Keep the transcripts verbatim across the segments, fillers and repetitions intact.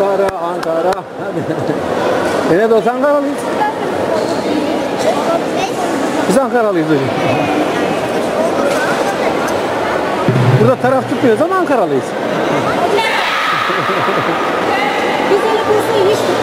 Ankara, Ankara. Hadi. E ne dost Ankaralıyız? Biz Ankaralıyız hocam. Burada taraf tutmuyoruz ama Ankaralıyız. Biz öyle burası hiç güzel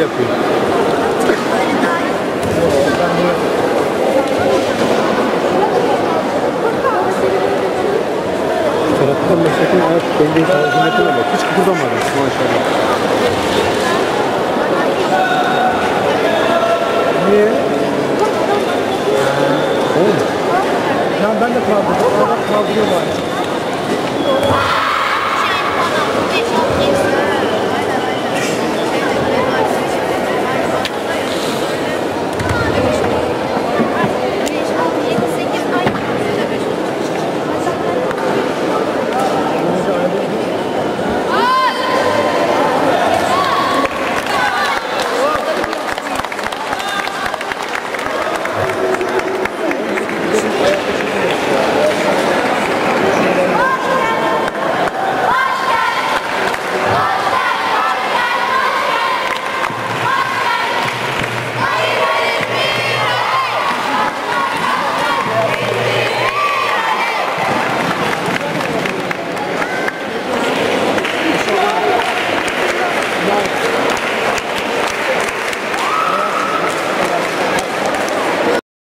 yapıyor. Taraftan meslekten ağaç belli tarzındakine bak. Hiç kıpırdamadım maşallah. Niye? Oğlum. Ya ben de kaldırdım. Kaldırıyorum artık.